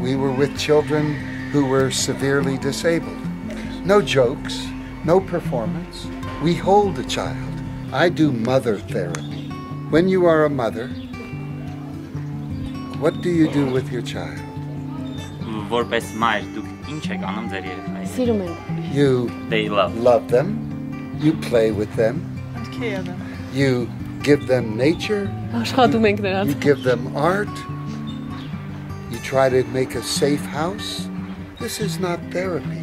We were with children who were severely disabled. No jokes, no performance. We hold the child. I do mother therapy. When you are a mother, what do you do with your child? You love them. You play with them. You give them nature. You give them art. You try to make a safe house. This is not therapy.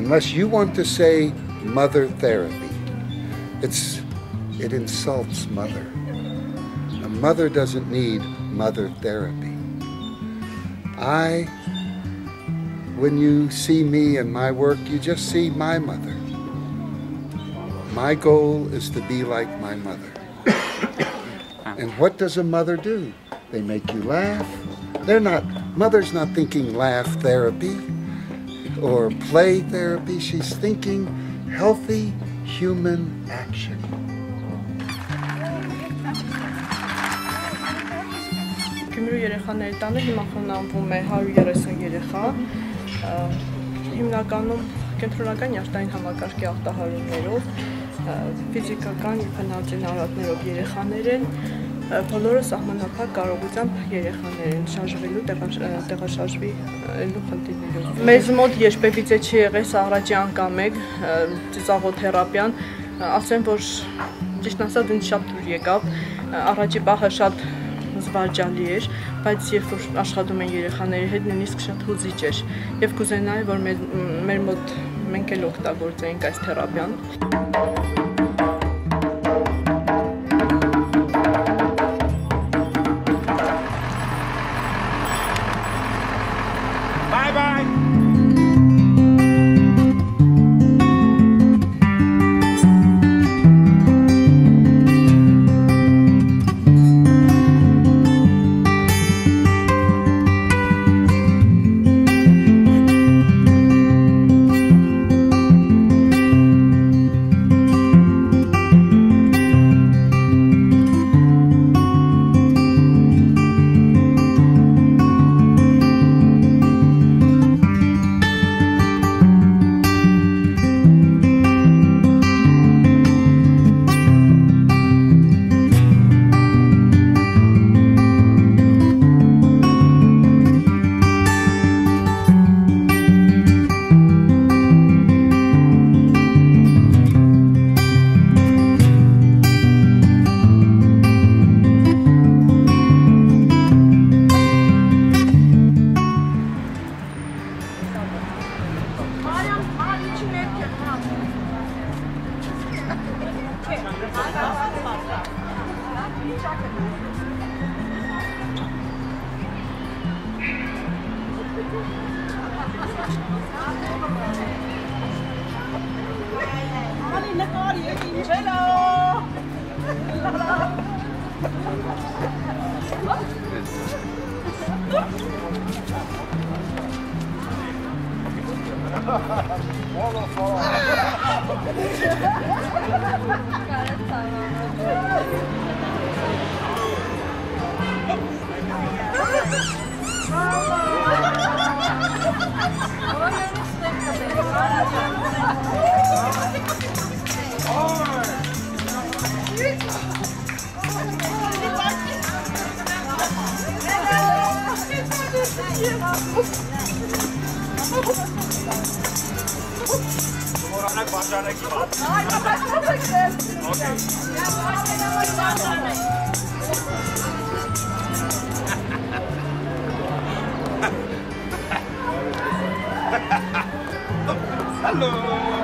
Unless you want to say mother therapy, it insults mother. A mother doesn't need mother therapy. When you see me and my work, you just see my mother. My goal is to be like my mother. And what does a mother do? They make you laugh. Mother's not thinking laugh therapy or play therapy. She's thinking healthy human action. Կմրու երեխաների տանը հիմա խնամվում է 130 երեխա, հիմնականում կենտրոնական յաշտային համակարգի ախտահարումներով, ֆիզիկական և հնարժան արարքներով երեխաներ են, բոլորը սահմանափակ կարողությամբ երեխաներ են, շարժվելու, տեղաշարժվելու խնդիրներով։ Մեզ մոտ երբևիցե չի եղել սա առաջին անգամ է ծիծաղոթերապիան, ասեմ որ ճիշտ ասած ինձ շատ դուր եկավ, առաջի բախը շատ զվարճալի էր, բայց երբ որ աշխատում են երեխաների հետ, նույնիսկ շատ հուզիչ էր և կուզենայի, որ մեր մոտ մենք էլ օգտագործենք այս թերապիան։ Hello.